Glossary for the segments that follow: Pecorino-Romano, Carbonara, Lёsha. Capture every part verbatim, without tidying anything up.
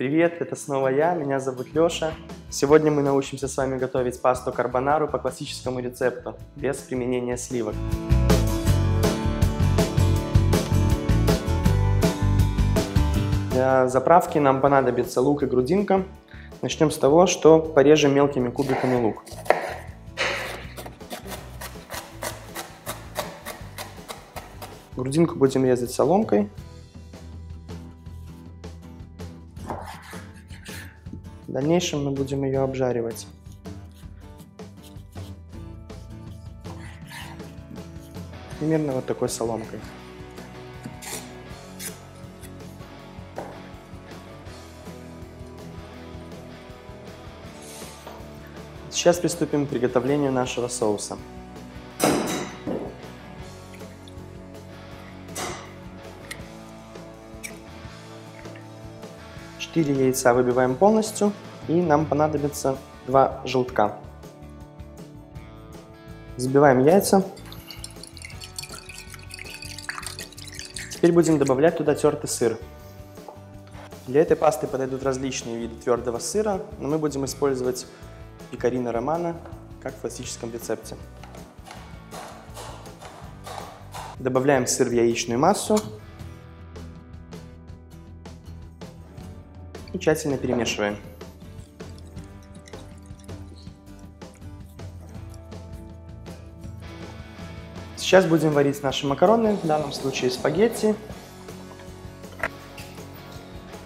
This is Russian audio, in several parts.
Привет, это снова я, меня зовут Лёша. Сегодня мы научимся с вами готовить пасту карбонару по классическому рецепту, без применения сливок. Для заправки нам понадобится лук и грудинка. Начнем с того, что порежем мелкими кубиками лук. Грудинку будем резать соломкой. В дальнейшем мы будем ее обжаривать. Примерно вот такой соломкой. Сейчас приступим к приготовлению нашего соуса. четыре яйца выбиваем полностью, и нам понадобится два желтка. Взбиваем яйца. Теперь будем добавлять туда тертый сыр. Для этой пасты подойдут различные виды твердого сыра, но мы будем использовать пекорино-романо, как в классическом рецепте. Добавляем сыр в яичную массу. И тщательно перемешиваем. Сейчас будем варить наши макароны, в данном случае спагетти.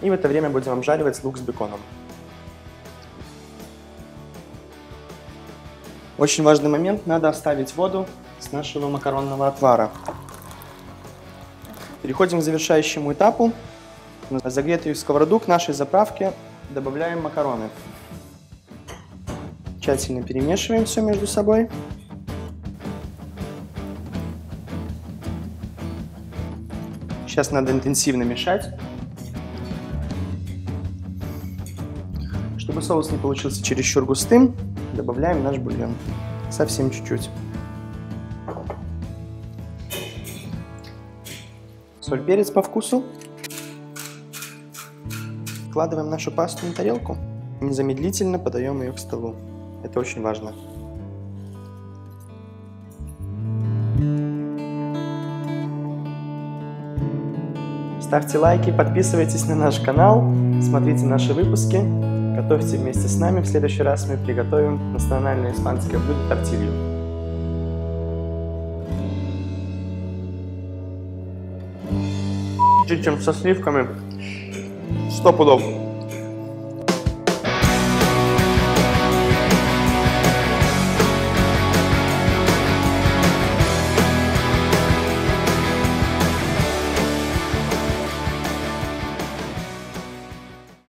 И в это время будем обжаривать лук с беконом. Очень важный момент, надо оставить воду с нашего макаронного отвара. Переходим к завершающему этапу. На загретую сковороду к нашей заправке добавляем макароны. Тщательно перемешиваем все между собой. Сейчас надо интенсивно мешать, чтобы соус не получился чересчур густым. Добавляем наш бульон, совсем чуть-чуть. Соль, перец по вкусу. Вкладываем нашу пасту на тарелку и незамедлительно подаем ее к столу. Это очень важно. Ставьте лайки, подписывайтесь на наш канал, смотрите наши выпуски, готовьте вместе с нами. В следующий раз мы приготовим национальное испанское блюдо тортилью. Чем со сливками. Сто пудов.